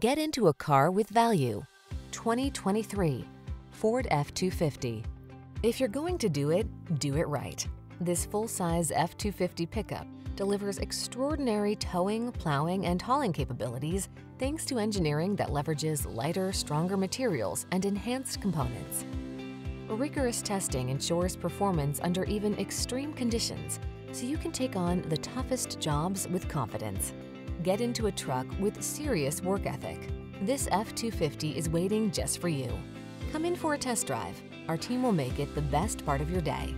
Get into a car with value. 2023 Ford F-250. If you're going to do it right. This full-size F-250 pickup delivers extraordinary towing, plowing, and hauling capabilities thanks to engineering that leverages lighter, stronger materials and enhanced components. Rigorous testing ensures performance under even extreme conditions, so you can take on the toughest jobs with confidence. Get into a truck with serious work ethic. This F-250 is waiting just for you. Come in for a test drive. Our team will make it the best part of your day.